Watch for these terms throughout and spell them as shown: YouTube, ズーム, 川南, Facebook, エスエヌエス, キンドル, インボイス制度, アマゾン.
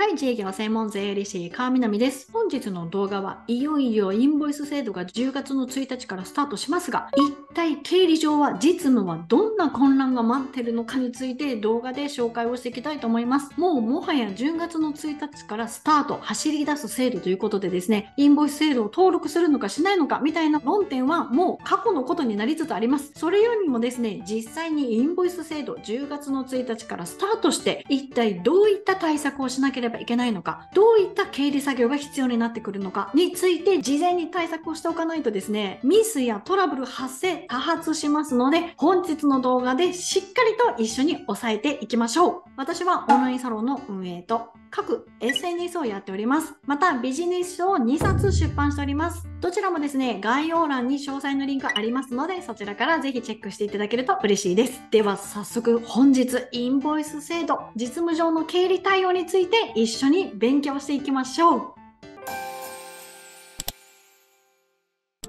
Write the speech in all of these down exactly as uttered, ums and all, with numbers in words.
はい、自営業専門税理士川南です。本日の動画はいよいよインボイス制度がじゅうがつのついたちからスタートしますが、一体経理上は実務はどんな混乱が待ってるのかについて動画で紹介をしていきたいと思います。もうもはやじゅうがつのついたちからスタート、走り出す制度ということでですね、インボイス制度を登録するのかしないのかみたいな論点はもう過去のことになりつつあります。それよりもですね、実際にインボイス制度じゅうがつのついたちからスタートして、一体どういった対策をしなければいけないのか、どういった経理作業が必要になってくるのかについて事前に対策をしておかないとですね、ミスやトラブル発生多発しますので、本日の動画でしっかりと一緒に押さえていきましょう。私はオンラインサロンの運営と各 エスエヌエス をやっております。またビジネス書をにさつ出版しております。どちらもですね、概要欄に詳細のリンクありますので、そちらからぜひチェックしていただけると嬉しいです。では早速本日、インボイス制度、実務上の経理対応について一緒に勉強していきましょう。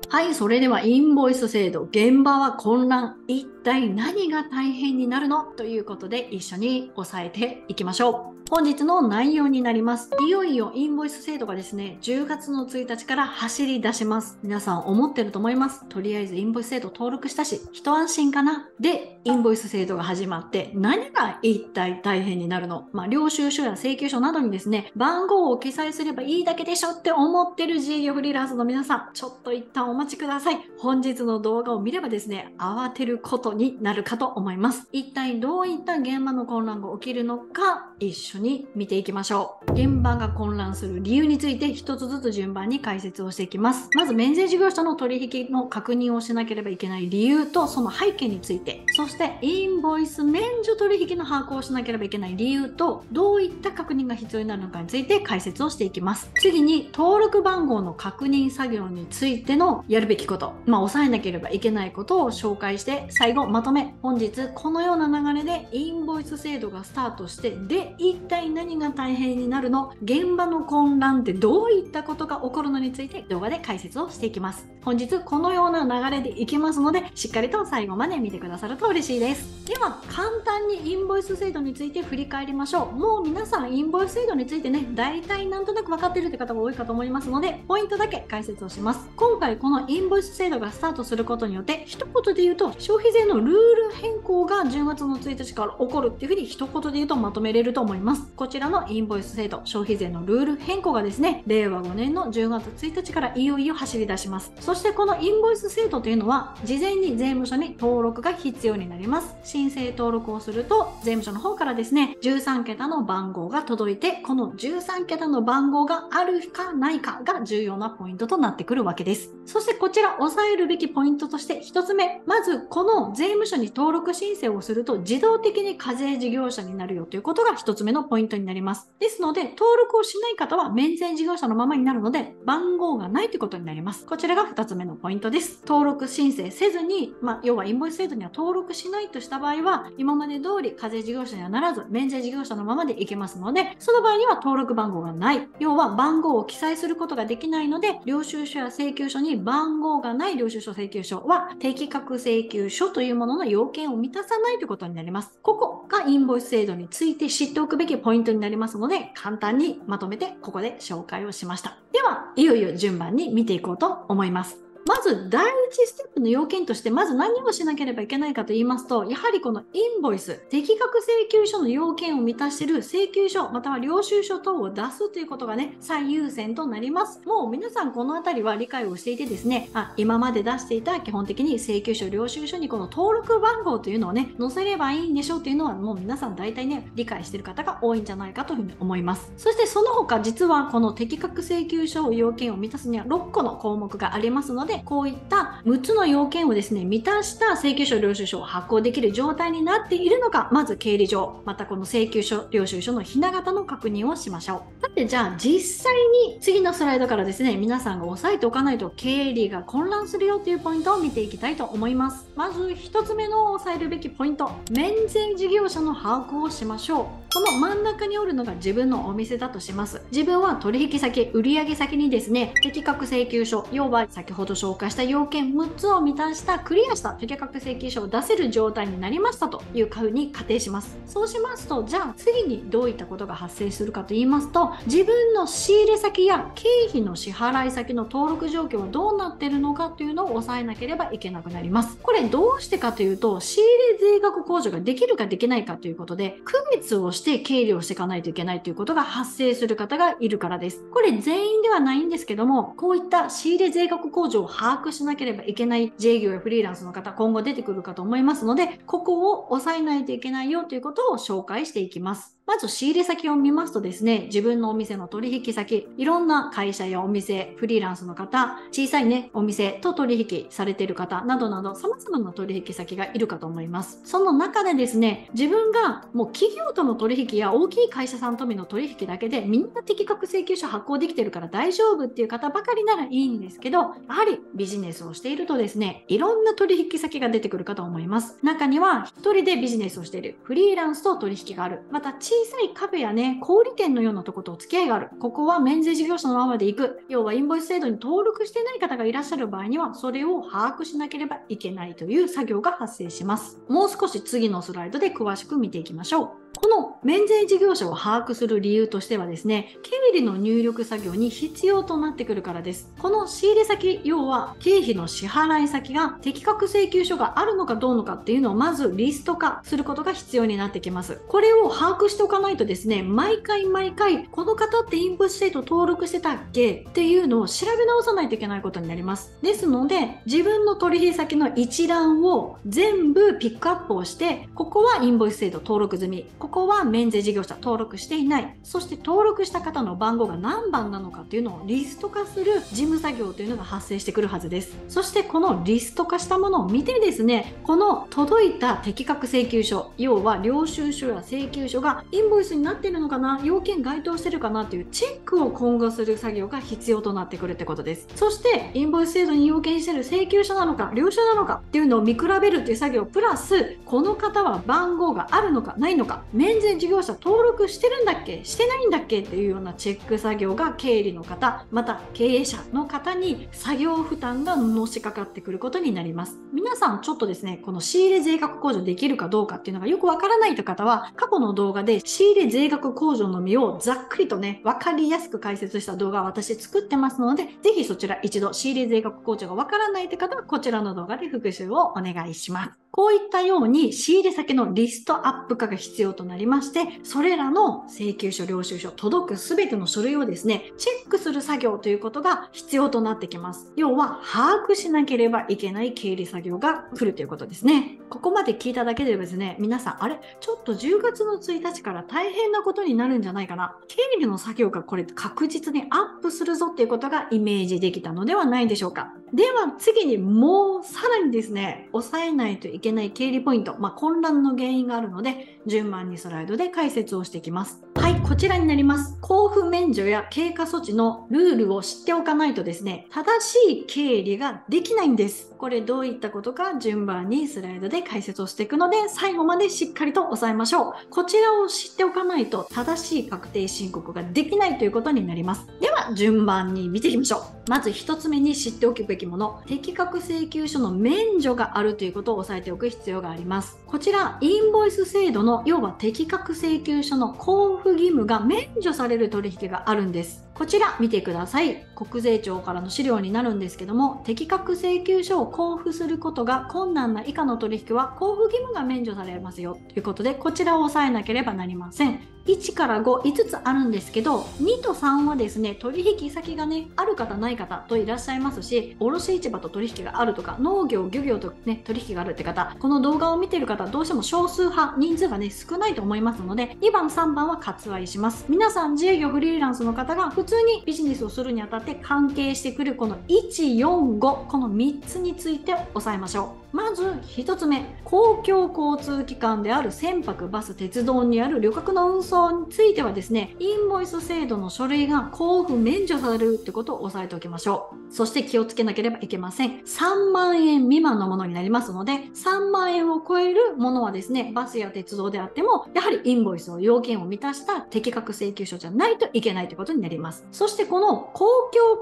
はい、それではインボイス制度、現場は混乱、一体何が大変になるのということで一緒に押さえていきましょう。本日の内容になります。いよいよインボイス制度がですね、じゅうがつのついたちから走り出します。皆さん思ってると思います。とりあえずインボイス制度登録したし、一安心かな。で、インボイス制度が始まって、何が一体大変になるの？まあ、領収書や請求書などにですね、番号を記載すればいいだけでしょって思ってる自営業フリーランスの皆さん、ちょっと一旦お待ちください。本日の動画を見ればですね、慌てることになるかと思います。一体どういった現場の混乱が起きるのか、一緒にに見ていきましょう。現場が混乱する理由について一つずつ順番に解説をしていきます。まず免税事業者の取引の確認をしなければいけない理由とその背景について、そしてインボイス免除取引の把握をしなければいけない理由とどういった確認が必要になるのかについて解説をしていきます。次に登録番号の確認作業についてのやるべきこと、まあ、抑えなければいけないことを紹介して、最後まとめ。本日このような流れでインボイス制度がスタートして、で一体一体何が大変になるの？現場の混乱ってどういったことが起こるのについて動画で解説をしていきます。本日このような流れでいきますので、しっかりと最後まで見てくださると嬉しいです。では簡単にインボイス制度について振り返りましょう。もう皆さんインボイス制度についてね、大体なんとなく分かってるって方が多いかと思いますので、ポイントだけ解説をします。今回このインボイス制度がスタートすることによって、一言で言うと消費税のルール変更がじゅうがつのついたちから起こるっていうふうに一言で言うとまとめれると思います。こちらのインボイス制度、消費税のルール変更がですね、れいわごねんのじゅうがつついたちからいよいよ走り出します。そしてこのインボイス制度というのは事前に税務署に登録が必要になります。申請登録をすると税務署の方からですね、じゅうさんけたの番号が届いて、このじゅうさんけたの番号があるかないかが重要なポイントとなってくるわけです。そしてこちら押さえるべきポイントとしてひとつめ、まずこの税務署に登録申請をすると自動的に課税事業者になるよということがひとつめのポイントになります。ですので登録をしない方は免税事業者のままになるので、番号がないということになります。こちらがふたつめのポイントです。登録申請せずに、まあ、要はインボイス制度には登録しないとした場合は、今まで通り課税事業者にはならず免税事業者のままでいけますので、その場合には登録番号がない、要は番号を記載することができないので、領収書や請求書に番号がない。領収書請求書は適格請求書というものの要件を満たさないということになります。ここがインボイス制度について知っておくべきポイントになりますので、簡単にまとめてここで紹介をしました。ではいよいよ順番に見ていこうと思います。まず第一ステップの要件として、まず何をしなければいけないかと言いますと、やはりこのインボイス、適格請求書の要件を満たしている請求書または領収書等を出すということがね、最優先となります。もう皆さんこの辺りは理解をしていてですね、あ、今まで出していた基本的に請求書領収書にこの登録番号というのをね、載せればいいんでしょうというのは、もう皆さん大体ね理解している方が多いんじゃないかというふうに思います。そしてその他、実はこの適格請求書を要件を満たすにはろっこの項目がありますので、こういったむっつの要件をですね満たした請求書領収書を発行できる状態になっているのか、まず経理上、またこの請求書領収書のひな形の確認をしましょう。ってじゃあ実際に次のスライドからですね、皆さんが押さえておかないと経理が混乱するよというポイントを見ていきたいと思います。まずひとつめの押さえるべきポイント、免税事業者の把握をしましょう。この真ん中におるのが自分のお店だとします。自分は取引先、売上先にですね、適格請求書、要は先ほど紹介した要件むっつを満たした、クリアした適格請求書を出せる状態になりましたというふうに仮定します。そうしますと、じゃあ次にどういったことが発生するかと言いますと、自分の仕入れ先や経費の支払い先の登録状況はどうなっているのかというのを押さえなければいけなくなります。これどうしてかというと、仕入れ税額控除ができるかできないかということで、区別をして経理をしていかないといけないということが発生する方がいるからです。これ全員ではないんですけども、こういった仕入れ税額控除を把握しなければいけない自営業やフリーランスの方、今後出てくるかと思いますので、ここを押さえないといけないよということを紹介していきます。まず仕入れ先を見ますとですね、自分のお店の取引先、いろんな会社やお店、フリーランスの方、小さいね、お店と取引されている方などなど、様々な取引先がいるかと思います。その中でですね、自分がもう企業との取引や大きい会社さんとの取引だけでみんな適格請求書発行できてるから大丈夫っていう方ばかりならいいんですけど、やはりビジネスをしているとですね、いろんな取引先が出てくるかと思います。中には一人でビジネスをしている、フリーランスと取引がある、また小小さいカフェやね、小売店のようなとことお付き合いがある、ここは免税事業者のままで行く、要はインボイス制度に登録していない方がいらっしゃる場合には、それを把握しなければいけないという作業が発生します。もう少し次のスライドで詳しく見ていきましょう。この免税事業者を把握する理由としてはですね、経理の入力作業に必要となってくるからです。この仕入れ先、要は経費の支払い先が適格請求書があるのかどうのかっていうのをまずリスト化することが必要になってきます。これを把握しておかないとですね、毎回毎回この方ってインボイス制度登録してたっけっていうのを調べ直さないといけないことになります。ですので、自分の取引先の一覧を全部ピックアップをして、ここはインボイス制度登録済み、ここは免税事業者登録していない、そして登録した方の番号が何番なのかっていうのをリスト化する事務作業というのが発生してくるはずです。そしてこのリスト化したものを見てですね、この届いた適格請求書、要は領収書や請求書がインボイスになっているのかな、要件該当してるかなっていうチェックを今後する作業が必要となってくるってことです。そしてインボイス制度に要件している請求書なのか領収なのかっていうのを見比べるっていう作業プラス、この方は番号があるのかないのか、免税事業者登録してるんだっけしてないんだっけっていうようなチェック作業が経理の方、また経営者の方に作業負担がのしかかってくることになります。皆さんちょっとですね、この仕入れ税額控除できるかどうかっていうのがよくわからないという方は、過去の動画で仕入れ税額控除のみをざっくりとね、わかりやすく解説した動画を私作ってますので、ぜひそちら一度、仕入れ税額控除がわからないという方はこちらの動画で復習をお願いします。こういったように仕入れ先のリストアップ化が必要となりまして、それらの請求書、領収書、届くすべての書類をですね、チェックする作業ということが必要となってきます。要は把握しなければいけない経理作業が来るということですね。ここまで聞いただけでですね、皆さん、あれちょっとじゅうがつのついたちから大変なことになるんじゃないかな。経理の作業がこれ確実にアップするぞっていうことがイメージできたのではないでしょうか。では次にもうさらにですね、抑えないといけないいけない経理ポイント、まあ、混乱の原因があるので順番にスライドで解説をしていきます。はい、こちらになります。交付免除や経過措置のルールを知っておかないとですね、正しい経理ができないんです。これどういったことか順番にスライドで解説をしていくので、最後までしっかりと押さえましょう。こちらを知っておかないと正しい確定申告ができないということになります。では順番に見ていきましょう。まずひとつめに知っておくべきもの、適格請求書の免除があるということを押さえておく必要があります。こちらインボイス制度の、要は適格請求書の交付義務が免除される取引があるんです。こちら見てください。国税庁からの資料になるんですけども、適格請求書を交付することが困難な以下の取引は交付義務が免除されますよということで、こちらを押さえなければなりません。いちからご、いつつあるんですけど、にとさんはですね、取引先がね、ある方ない方といらっしゃいますし、卸市場と取引があるとか、農業漁業とね、取引があるって方、この動画を見てる方どうしても少数派、人数がね、少ないと思いますので、にばんさんばんは割愛します。皆さん自営業フリーランスの方が普通にビジネスをするにあたって関係してくるこのいち、よん、ご、このみっつについて押さえましょう。まずひとつめ、公共交通機関である船舶、バス、鉄道にある旅客の運送についてはですね、インボイス制度の書類が交付免除されるってことを押さえておきましょう。そして気をつけなければいけません。さんまんえん未満のものになりますので、さんまんえんを超えるものはですね、バスや鉄道であってもやはりインボイスの要件を満たした適格請求書じゃないといけないということになります。そしてこの公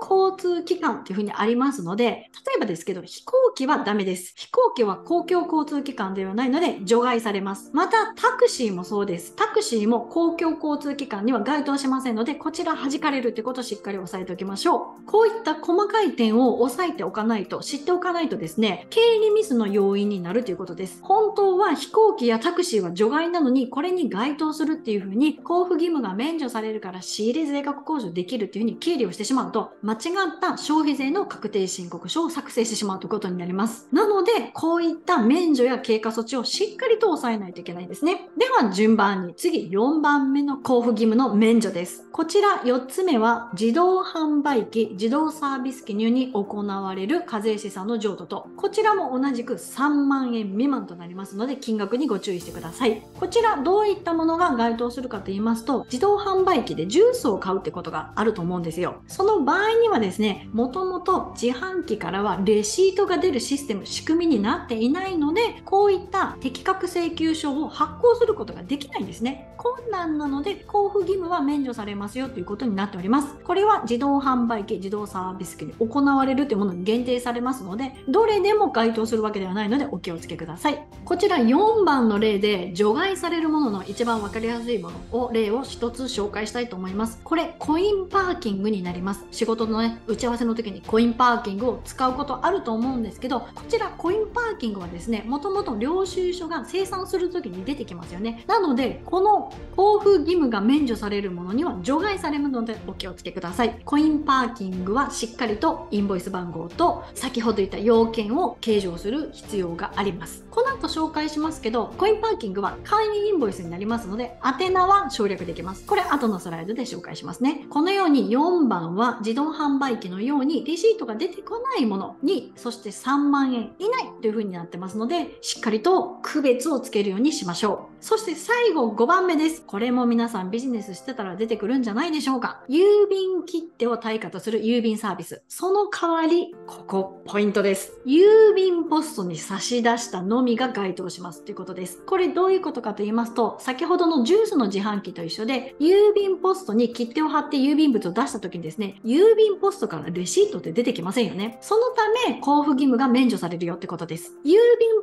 共交通機関というふうにありますので、例えばですけど飛行機はダメです。飛行機は公共交通機関ではないので除外されます。またタクシーもそうです。タクシーも公共交通機関には該当しませんので、こちら弾かれるということをしっかり押さえておきましょう。こういった細かい点を押さえておかないと、知っておかないとですね、経理ミスの要因になるということです。本当は飛行機やタクシーは除外なのに、これに該当するっていうふうに交付義務が免除されるから仕入れ税額控除できるっていうふうに経理をしてしまうと、間違った消費税の確定申告書を作成してしまうということになります。なのでこういった免除や経過措置をしっかりと押さえないといけないんですね。では順番に次よんばんめの交付義務の免除です。こちらよっつめは自動販売機、自動サービス記入に行われる課税資産の譲渡と、こちらも同じくさんまんえん未満となりますので金額にご注意してください。こちらどういったものが該当するかと言いますと、自動販売機でジュースを買うってことがあると思うんですよ。その場合にはですね、もともと自販機からはレシートが出るシステム、仕組みになっていないので、こういった適格請求書を発行することができないんですね。困難なので交付義務は免除されますよということになっております。これは自動販売機、自動サービス機に行われるというものに限定されますので、どれでも該当するわけではないのでお気をつけください。こちらよんばんの例で除外されるものの一番分かりやすいものを例をひとつ紹介したいと思います。これコインパーキングになります。仕事のね、打ち合わせの時にコインパーキングを使うことあると思うんですけど、こちらコインパーキングはですね、もともと領収書が清算する時に出てきますよね。なのでこの交付義務が免除されるものには除外されるのでお気をつけください。コインパーキングはしっかりとインボイス番号と先ほど言った要件を計上する必要があります。この後紹介しますけど、コインパーキングは簡易インボイスになりますので宛名は省略できます。これ後のスライドで紹介しますね。このようによんばんは自動販売機のようにレシートが出てこないものに、そしてさんまんえん以内という風になってますので、しっかりと区別をつけるようにしましょう。そして最後ごばんめです。これも皆さんビジネスしてたら出てくるんじゃないでしょうか。郵便切手を対価とする郵便サービス。その代わり、ここポイントです。郵便ポストに差し出したのみが該当しますということです。これどういうことかと言いますと、先ほどのジュースの自販機と一緒で、郵便ポストに切手を貼って郵便物を出した時にですね、郵便ポストからレシートって出てきませんよね。そのため交付義務が免除されるよってことです。郵便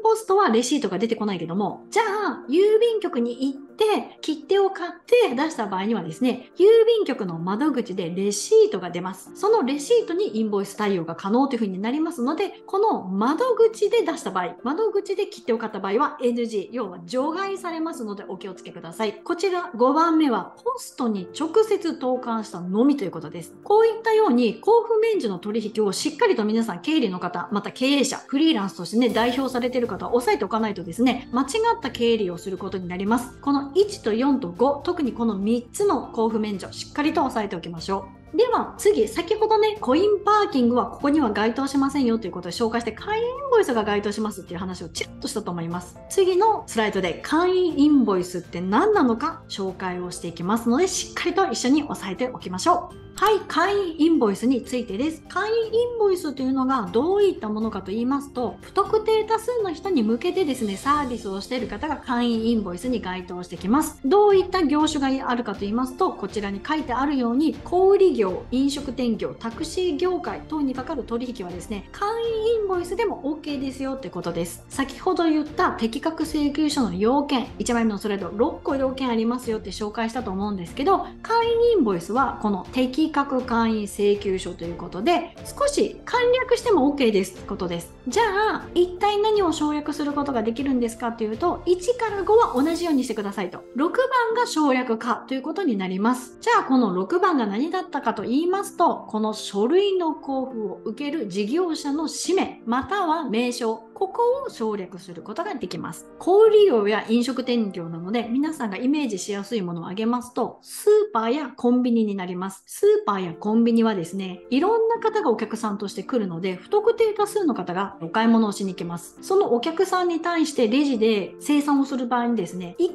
ポストはレシートが出てこないけども、じゃあ郵便郵便局に行って切手を買って出した場合にはですね、郵便局の窓口でレシートが出ます。そのレシートにインボイス対応が可能というふうになりますので、この窓口で出した場合、窓口で切手を買った場合は エヌジー、 要は除外されますのでお気をつけください。こちらごばんめはポストに直接投函したのみということです。こういったように交付免除の取引をしっかりと皆さん、経理の方、また経営者、フリーランスとしてね代表されている方は押さえておかないとですね、間違った経理をすることになります。このいちとよんとご、特にこのみっつの交付免除、しっかりと押さえておきましょう。では次、先ほどね、コインパーキングはここには該当しませんよということを紹介して、簡易インボイスが該当しますっていう話をちらっとしたと思います。次のスライドで簡易インボイスって何なのか紹介をしていきますので、しっかりと一緒に押さえておきましょう。はい、簡易インボイスについてです。簡易インボイスというのがどういったものかと言いますと、不特定多数の人に向けてですね、サービスをしている方が簡易インボイスに該当してきます。どういった業種があるかと言いますと、こちらに書いてあるように小売業、飲食店業、タクシー業界等にかかる取引はですね、簡易インボイスでも OK ですよってことです。先ほど言った適格請求書の要件、いちまいめのスライドろっこ要件ありますよって紹介したと思うんですけど、簡易インボイスはこの適格簡易請求書ということで、少し簡略しても OK ですってことです。じゃあ一体何を省略することができるんですかというと、いちからごは同じようにしてくださいと、ろくばんが省略化ということになります。じゃあこのろくばんが何だったかと言いますと、この書類の交付を受ける事業者の氏名または名称、ここを省略することができます。小売業や飲食店業なので、皆さんがイメージしやすいものを挙げますと、スーパーやコンビニになります。スーパーやコンビニはですね、いろんな方がお客さんとして来るので、不特定多数の方がお買い物をしに来ます。そのお客さんに対してレジで精算をする場合にですね、一回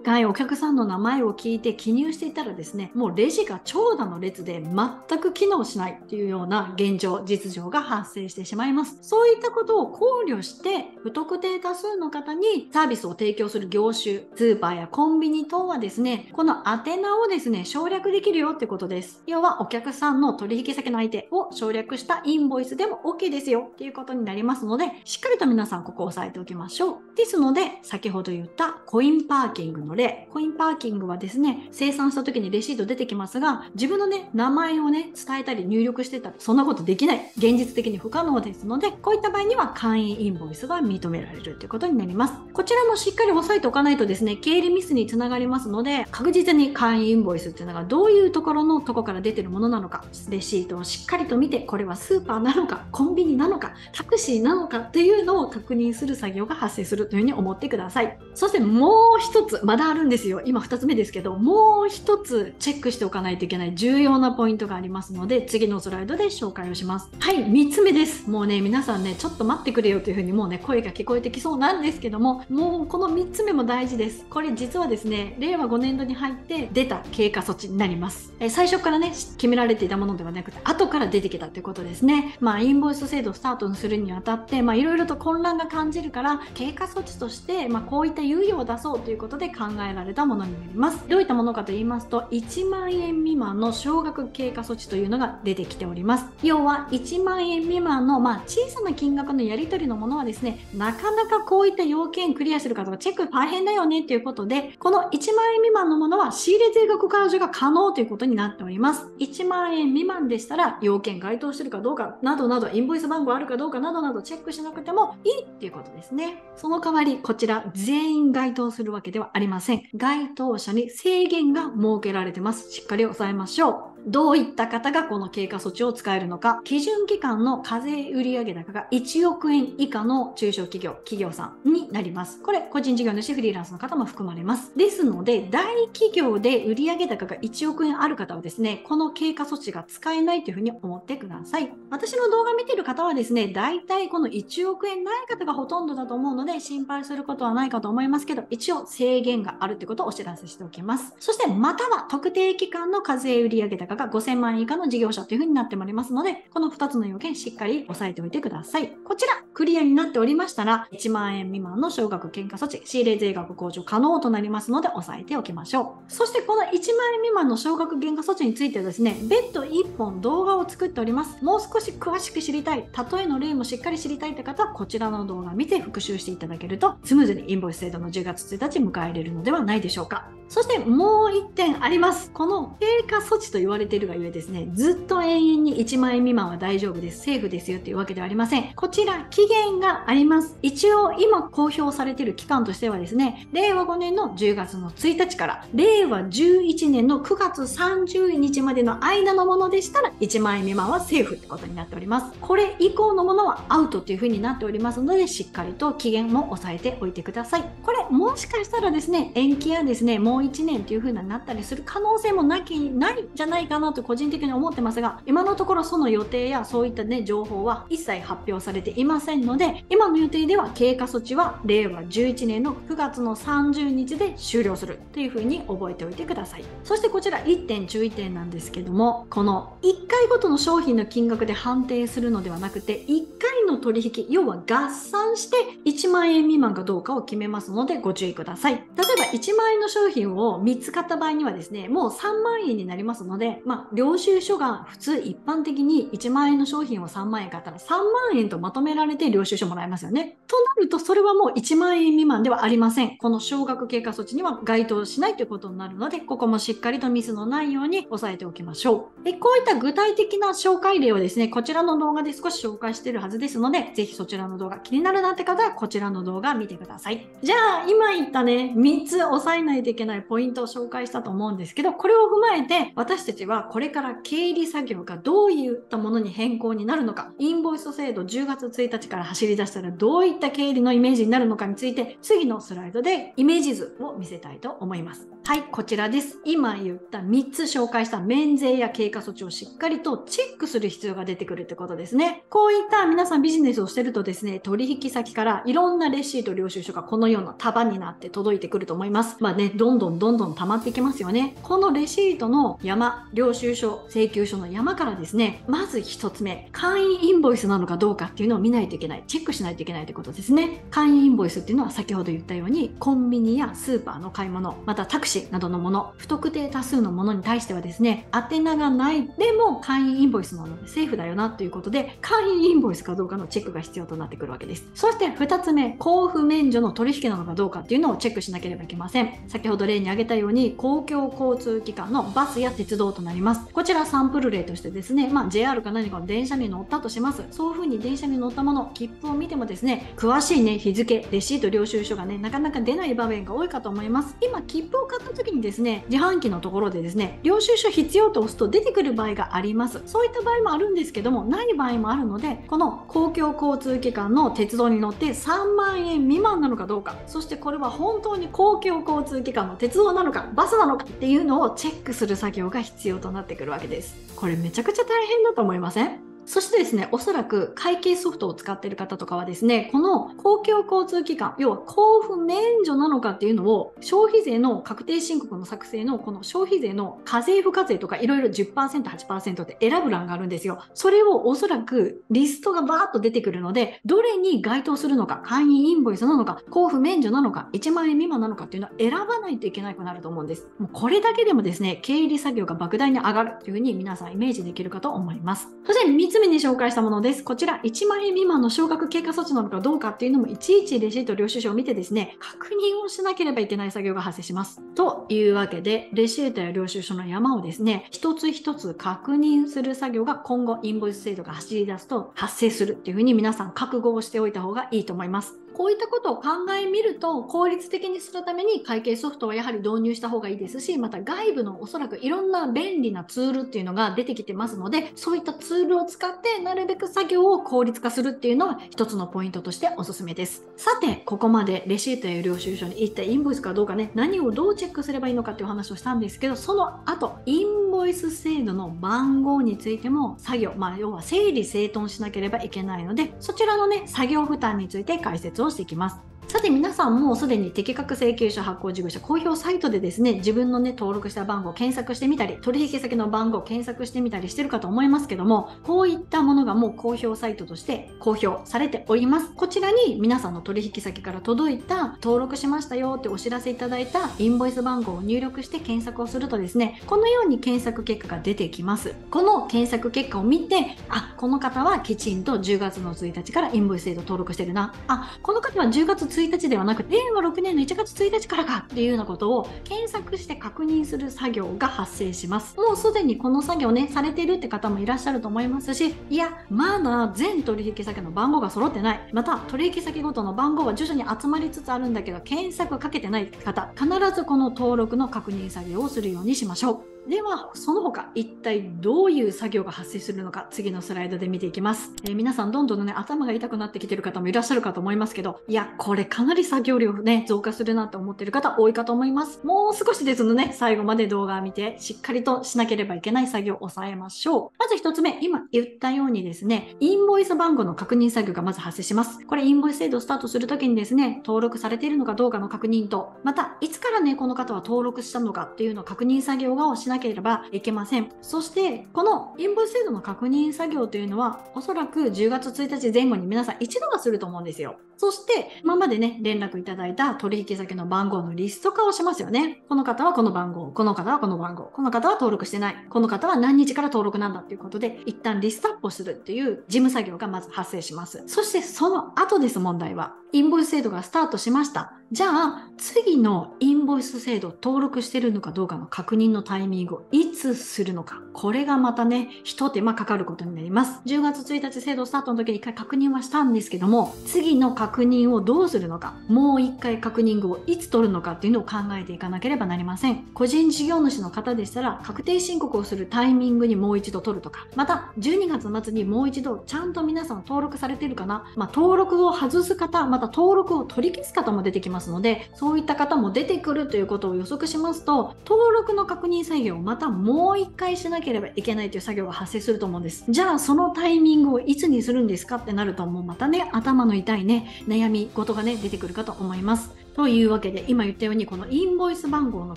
一回お客さんの名前を聞いて記入していたらですね、もうレジが長蛇の列で全く機能しないっていうような現状、実情が発生してしまいます。そういったことを考慮して、不特定多数の方にサービスを提供する業種、スーパーやコンビニ等はですね、この宛名をですね、省略できるよってことです。要はお客さんの取引先の相手を省略したインボイスでも OK ですよっていうことになりますので、しっかりと皆さんここを押さえておきましょう。ですので、先ほど言ったコインパーキングの例、コインパーキングはですね、精算した時にレシート出てきますが、自分のね、名前をね、伝えたり入力してたらそんなことできない、現実的に不可能ですので、こういった場合には簡易インボイスが認められるということになります。こちらもしっかり押さえておかないとですね、経理ミスにつながりますので、確実に簡易インボイスっていうのがどういうところのとこから出てるものなのか、レシートをしっかりと見て、これはスーパーなのかコンビニなのかタクシーなのかっていうのを確認する作業が発生するというふうに思ってください。そしてもう一つ、まだあるんですよ。今ふたつめですけど、もう一つチェックしておかないといけない重要なポイントがありますので、次のスライドで紹介をします。はい、みっつめです。もうね、皆さんね、ちょっと待ってくれよというふうにもうね、声が聞こえてきそうなんですけども、もうこのみっつめも大事です。これ実はですね、れいわごねんどに入って出た経過措置になります。え最初からね、決められていたものではなくて、後から出てきたということですね。まあインボイス制度をスタートするにあたって、まあいろいろと混乱が感じるから、経過措置として、まあ、こういった猶予を出そうということで考えられたものになります。どういったものかと言いますと、いちまんえん未満の少額経過措置というのが出てきております。要はいちまんえん未満の、まあ、小さな金額のやり取りのものはですね、なかなかこういった要件クリアする方がチェック大変だよねということで、このいちまんえん未満のものは仕入れ税額控除が可能ということになっております。いちまんえん未満でしたら、要件該当してるかどうかなどなど、インボイス番号あるかどうかなどなどチェックしなくてもいいっていうことですね。その代わり、こちら全員該当するわけではありません。該当者に制限が設けられてます。しっかり押さえましょう。どういった方がこの経過措置を使えるのか、基準期間の課税売上高がいちおくえん以下の中小企業、企業さんになります。これ個人事業主、フリーランスの方も含まれます。ですので、大企業で売上高がいちおくえんある方はですね、この経過措置が使えないというふうに思ってください。私の動画見てる方はですね、大体このいちおくえんない方がほとんどだと思うので、心配することはないかと思いますけど、一応制限があるということをお知らせしておきます。そしてまたは特定期間の課税売上高がごせんまんえん以下の事業者というふうになっておりますので、このふたつの要件しっかり押さえておいてください。こちらクリアになっておりましたら、いちまんえん未満の少額経過措置、仕入れ税額控除可能となりますので、押さえておきましょう。そしてこのいちまん円未満の少額減価措置についてはですね、別途いっぽん動画を作っております。もう少し詳しく知りたい、例えの例もしっかり知りたいという方は、こちらの動画を見て復習していただけると、スムーズにインボイス制度のじゅうがつついたち迎えられるのではないでしょうか。そしてもういってんあります。この経過措置と言われているがゆえですね、ずっと永遠にいちまん円未満は大丈夫です、セーフですよというわけではありません。こちら期限があります。一応今公表されている期間としてはですね、れいわごねんのじゅうがつのついたちかられいわじゅういちねんのくがつさんじゅうにちまでの間のものでしたら、いちまん円未満はセーフってことになっております。これ以降のものはアウトというふうになっておりますので、しっかりと期限も押さえておいてください。これもしかしたらですね、延期やですね、もういちねんという風になったりする可能性もなきないんじゃないかなと個人的に思ってますが、今のところその予定やそういったね、情報は一切発表されていませんので、今の予定では経過措置はれいわじゅういちねんのくがつのさんじゅうにちで終了するという風に覚えておいてください。そしてこちらいってん注意点なんですけども、このいっかいごとの商品の金額で判定するのではなくて、いっかいの取引、要は合算していちまんえん未満かどうかを決めますので、ご注意ください。例えばいちまんえんの商品ををみっつ買った場合にはですね、もうさんまんえんになりますので、まあ、領収書が普通一般的にいちまんえんの商品をさんまんえん買ったらさんまんえんとまとめられて領収書もらえますよね。となると、それはもういちまんえん未満ではありません。この少額経過措置には該当しないということになるので、ここもしっかりとミスのないように押さえておきましょう。で、こういった具体的な紹介例をですね、こちらの動画で少し紹介しているはずですので、ぜひそちらの動画気になるなって方はこちらの動画見てください。じゃあ今言ったね、みっつ押さえないといけないポイントを紹介したと思うんですけど、これを踏まえて私たちはこれから経理作業がどういったものに変更になるのか、インボイス制度じゅうがつついたちから走り出したらどういった経理のイメージになるのかについて、次のスライドでイメージ図を見せたいと思います。はい、こちらです。今言ったみっつ紹介した免税や経過措置をしっかりとチェックする必要が出てくるってことですね。こういった皆さんビジネスをしてるとですね、取引先からいろんなレシート領収書がこのような束になって届いてくると思います。まあね、どんどんどんどん溜まってきますよね。このレシートの山、領収書、請求書の山からですね、まずひとつめ、簡易インボイスなのかどうかっていうのを見ないといけない、チェックしないといけないってことですね。簡易インボイスっていうのは先ほど言ったように、コンビニやスーパーの買い物、またタクシーなどのもの、不特定多数のものに対してはですね、宛名がないでも簡易インボイスなのでセーフだよなということで、簡易インボイスかどうかのチェックが必要となってくるわけです。そしてふたつめ、交付免除の取引なのかどうかっていうのをチェックしなければいけません。先ほど例に挙げたように、公共交通機関のバスや鉄道となります。こちらサンプル例としてですね、まあ、ジェイアール か何かの電車に乗ったとします。そういう風に電車に乗ったもの、切符を見てもですね、詳しいね、日付、レシート、領収書がね、なかなか出ない場面が多いかと思います。今切符を買った時にですね、自販機のところでですね、領収書必要と押すと出てくる場合があります。そういった場合もあるんですけども、ない場合もあるので、この公共交通機関の鉄道に乗ってさんまんえん未満なのかどうか、そしてこれは本当に公共交通機関の鉄道なのかバスなのかっていうのをチェックする作業が必要となってくるわけです。これめちゃくちゃ大変だと思いません？そしてですね、おそらく会計ソフトを使っている方とかはですね、この公共交通機関、要は交付免除なのかっていうのを、消費税の確定申告の作成のこの消費税の課税付加税とかいろいろ じゅっパーセント、はちパーセント って選ぶ欄があるんですよ。それをおそらくリストがバーッと出てくるので、どれに該当するのか、簡易インボイスなのか、交付免除なのか、いちまんえん未満なのかっていうのは選ばないといけなくなると思うんです。もうこれだけでもですね、経理作業が莫大に上がるというふうに皆さんイメージできるかと思います。そしてみっつめに紹介したものです。こちらいちまんえん未満の少額経過措置なのかどうかっていうのも、いちいちレシート領収書を見てですね、確認をしなければいけない作業が発生します。というわけで、レシートや領収書の山をですね、一つ一つ確認する作業が今後インボイス制度が走り出すと発生するっていうふうに皆さん覚悟をしておいた方がいいと思います。こういったことを考えみると、効率的にするために会計ソフトはやはり導入した方がいいですし、また外部のおそらくいろんな便利なツールっていうのが出てきてますので、そういったツールを使ってなるべく作業を効率化するっていうのは一つのポイントとしておすすめです。さて、ここまでレシートや領収書に一体インボイスかどうかね、何をどうチェックすればいいのかっていうお話をしたんですけど、その後インボイス制度の番号についても作業、まあ要は整理整頓しなければいけないので、そちらのね、作業負担について解説ををしていきます。さて、皆さんもうすでに適格請求書、発行事業者公表サイトでですね、自分のね、登録した番号を検索してみたり、取引先の番号を検索してみたりしてるかと思いますけども、こういったものがもう公表サイトとして公表されております。こちらに皆さんの取引先から届いた、登録しましたよってお知らせいただいたインボイス番号を入力して検索をするとですね、このように検索結果が出てきます。この検索結果を見て、あ、この方はきちんとじゅうがつのついたちからインボイス制度登録してるな、あ、この方はじゅうがつついたちではなくてれいわろくねんのいちがつついたちからかっていうようなことを検索して確認する作業が発生します。もうすでにこの作業ね、されているって方もいらっしゃると思いますし、いや、まだ全取引先の番号が揃ってない、また取引先ごとの番号が徐々に集まりつつあるんだけど検索かけてない方、必ずこの登録の確認作業をするようにしましょう。では、その他一体どういう作業が発生するのか、次のスライドで見ていきます。えー、皆さんどんどんね、頭が痛くなってきてる方もいらっしゃるかと思いますけど、いや、これかなり作業量ね、増加するなって思ってる方多いかと思います。もう少しですのでね、最後まで動画を見てしっかりとしなければいけない作業を抑えましょう。まず一つ目、今言ったようにですね、インボイス番号の確認作業がまず発生します。これインボイス制度スタートするときにですね、登録されているのかどうかの確認と、またいつからね、この方は登録したのかっていうのを確認作業をしなければいけません。そしてこのインボイス制度の確認作業というのはおそらくじゅうがつついたちぜん後に皆さん一度はすると思うんですよ。そして今までね、連絡いただいた取引先の番号のリスト化をしますよね。この方はこの番号、この方はこの番号、この方は登録してない、この方は何日から登録なんだっていうことで、一旦リストアップをするっていう事務作業がまず発生します。そしてその後です。問題はインボイス制度がスタートしました。じゃあ次のインボイス制度登録してるのかどうかの確認のタイミングミングをいつするのか、これがまたね一手間かかることになります。じゅうがつついたち制度スタートの時にいっかい確認はしたんですけども、次の確認をどうするのか、もういっかい確認をいつ取るのかっていうのを考えていかなければなりません。個人事業主の方でしたら確定申告をするタイミングにもう一度取るとか、またじゅうにがつまつにもう一度ちゃんと皆さん登録されているかな、まあ、登録を外す方、また登録を取り消す方も出てきますので、そういった方も出てくるということを予測しますと、登録の確認作業をまたもう一回しなければいけないという作業が発生すると思うんです。じゃあそのタイミングをいつにするんですかってなると、もうまたね頭の痛いね悩み事がね出てくるかと思います。というわけで、今言ったようにこのインボイス番号の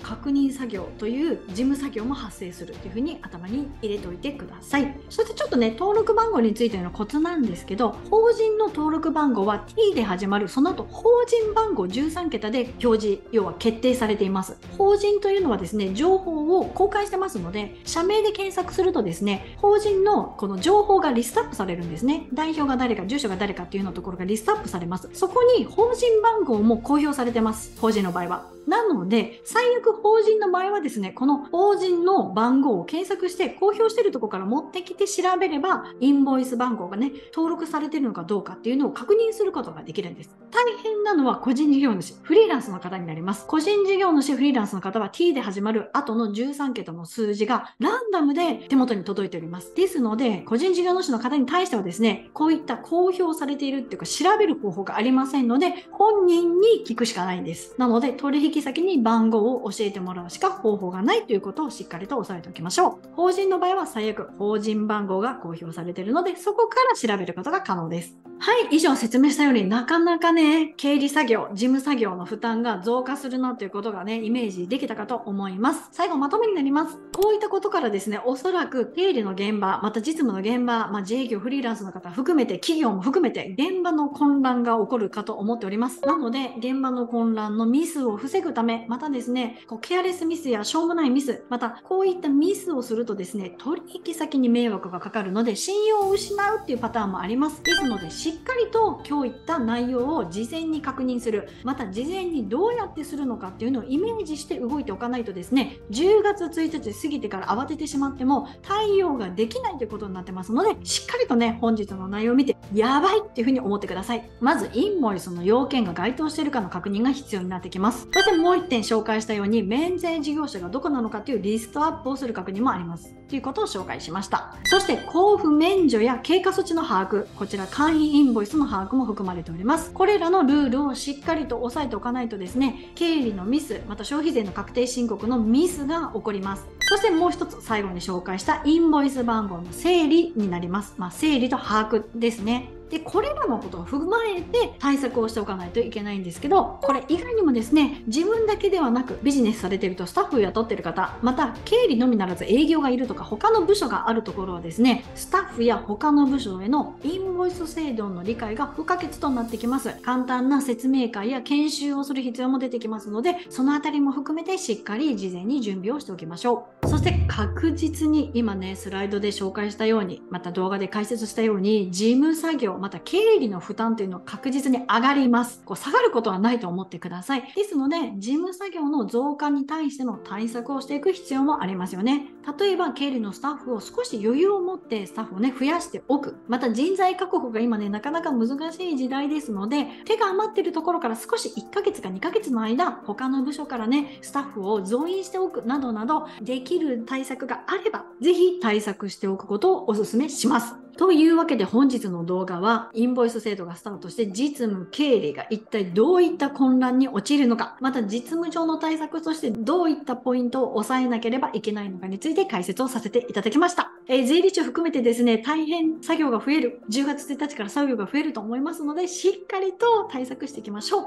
確認作業という事務作業も発生するというふうに頭に入れておいてください。そしてちょっとね登録番号についてのコツなんですけど、法人の登録番号は T で始まる、その後法人番号じゅうさんけたで表示、要は決定されています。法人というのはですね、情報を公開してますので、社名で検索するとですね、法人のこの情報がリストアップされるんですね。代表が誰か、住所が誰かっていうのところがリストアップされます。そこに法人番号も公表され出てます、法人の場合は。なので最悪法人の場合はですね、この法人の番号を検索して公表しているところから持ってきて調べれば、インボイス番号がね登録されているのかどうかっていうのを確認することができるんです。大変なのは個人事業主、フリーランスの方になります。個人事業主、フリーランスの方は T で始まる後のじゅうさんけたの数字がランダムで手元に届いております。ですので個人事業主の方に対してはですね、こういった公表されているっていうか調べる方法がありませんので、本人に聞くしかないんです。なので取引先に番号を教えてもらうしか方法がないということをしっかりと押さえておきましょう。法人の場合は最悪法人番号が公表されているので、そこから調べることが可能です。はい、以上説明したように、なかなかね経理作業、事務作業の負担が増加するなということがねイメージできたかと思います。最後まとめになります。こういったことからですね、おそらく経理の現場、また実務の現場、まあ、自営業フリーランスの方含めて企業も含めて現場の混乱が起こるかと思っております。なので現場の混乱のミスを防ぐため、またですねこうケアレスミスやしょうもないミス、またこういったミスをするとですね、取引先に迷惑がかかるので信用を失うっていうパターンもあります。ですのでしっかりと今日言った内容を事前に確認する、また事前にどうやってするのかっていうのをイメージして動いておかないとですね、じゅうがつついたち過ぎてから慌ててしまっても対応ができないということになってますので、しっかりとね本日の内容を見てやばいっていうふうに思ってください。まずインボイスの要件が該当しているかの確認が必要になってきます。そしてもういってん紹介したように、免税事業者がどこなのかというリストアップをする確認もありますということを紹介しました。そして交付免除や経過措置の把握、こちら簡易インボイスの把握も含まれております。これらのルールをしっかりと押さえておかないとですね、経理のミス、また消費税の確定申告のミスが起こります。そしてもう一つ、最後に紹介したインボイス番号の整理になります。まあ、整理と把握ですね。でこれらのことを踏まえて対策をしておかないといけないんですけど、これ以外にもですね、自分だけではなくビジネスされているとスタッフを雇っている方、また経理のみならず営業がいるとか他の部署があるところはですね、スタッフや他の部署へのインボイス制度の理解が不可欠となってきます。簡単な説明会や研修をする必要も出てきますので、そのあたりも含めてしっかり事前に準備をしておきましょう。そして確実に今ねスライドで紹介したように、また動画で解説したように、事務作業また経理の負担というのは確実に上がります。こう下がることはないと思ってください。ですので事務作業の増加に対しての対策をしていく必要もありますよね。例えば経理のスタッフを少し余裕を持ってスタッフをね増やしておく、また人材確保が今ねなかなか難しい時代ですので、手が余っているところから少しいっかげつかにかげつの間他の部署からねスタッフを増員しておくなどなど、できる対策があれば是非対策しておくことをお勧めします。というわけで本日の動画は、インボイス制度がスタートして実務経理が一体どういった混乱に陥るのか、また実務上の対策としてどういったポイントを押さえなければいけないのかについて解説をさせていただきました。えー、税理士を含めてですね、大変作業が増える、じゅうがつついたちから作業が増えると思いますので、しっかりと対策していきましょう。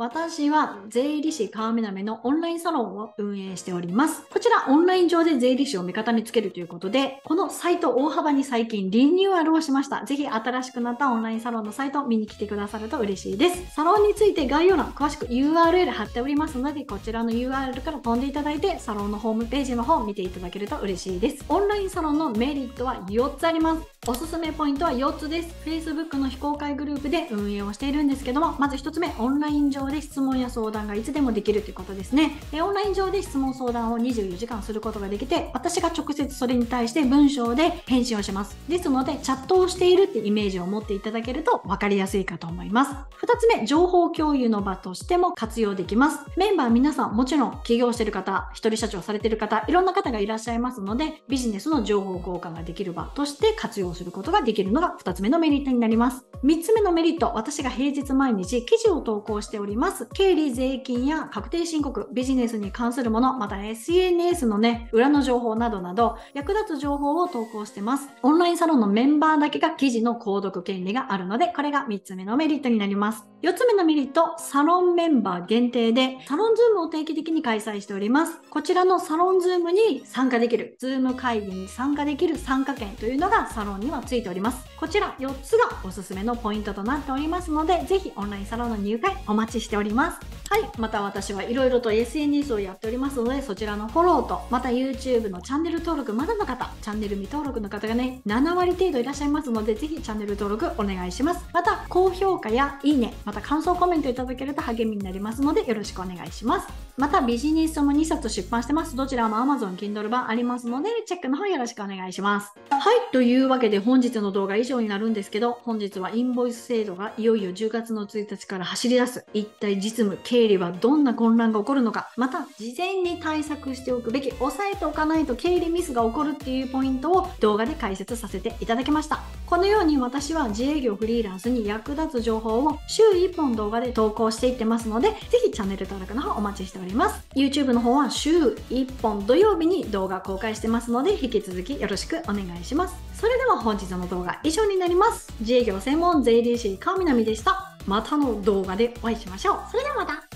私は税理士川南のオンラインサロンを運営しております。こちらオンライン上で税理士を味方につけるということで、このサイト大幅に最近リニューアルをしました。ぜひ新しくなったオンラインサロンのサイトを見に来てくださると嬉しいです。サロンについて概要欄、詳しく ユーアールエル 貼っておりますので、こちらの ユーアールエル から飛んでいただいて、サロンのホームページの方を見ていただけると嬉しいです。オンラインサロンのメリットはよっつあります。おすすめポイントはよっつです。Facebook の非公開グループで運営をしているんですけども、まずひとつめ、オンラインン上で質問や相談がいつでもできるということですね。オンライン上で質問相談をにじゅうよじかんすることができて、私が直接それに対して文章で返信をします。ですのでチャットをしているってイメージを持っていただけると分かりやすいかと思います。ふたつめ、情報共有の場としても活用できます。メンバー皆さん、もちろん起業している方、一人社長されている方、いろんな方がいらっしゃいますので、ビジネスの情報交換ができる場として活用することができるのがふたつめのメリットになります。みっつめのメリット、私が平日毎日記事を投稿しております。経理税金や確定申告、ビジネスに関するもの、また エスエヌエス のね、裏の情報などなど役立つ情報を投稿してます。オンラインサロンのメンバーだけが記事の購読権利があるので、これがみっつめのメリットになります。よつめのメリット、サロンメンバー限定でサロンズームを定期的に開催しております。こちらのサロンズームに参加できる、ズーム会議に参加できる参加券というのがサロンにはついております。こちらよっつがおすすめのポイントとなっておりますので、ぜひオンラインサロンの入会お待ちしております。はい、また私はいろいろと エスエヌエス をやっておりますので、そちらのフォローと、また YouTube のチャンネル登録まだの方、チャンネル未登録の方がね、ななわり程度いらっしゃいますので、ぜひチャンネル登録お願いします。また高評価やいいね、また感想コメントいただけると励みになりますので、よろしくお願いします。またビジネス書もにさつ出版してます。どちらも アマゾン キンドル 版ありますので、チェックの方よろしくお願いします。はい、というわけで本日の動画以上になるんですけど、本日はインボイス制度がいよいよじゅうがつのついたちから走り出す、一体実務経理はどんな混乱が起こるのか、また事前に対策しておくべき、押さえておかないと経理ミスが起こるっていうポイントを動画で解説させていただきました。このように私は自営業フリーランスに役立つ情報を週いっぽん動画で投稿していってますので、ぜひチャンネル登録の方お待ちしております。 YouTube の方は週いっぽん土曜日に動画公開してますので、引き続きよろしくお願いします。それでは本日の動画以上になります。自営業専門税理士川南でした。またの動画でお会いしましょう。それではまた。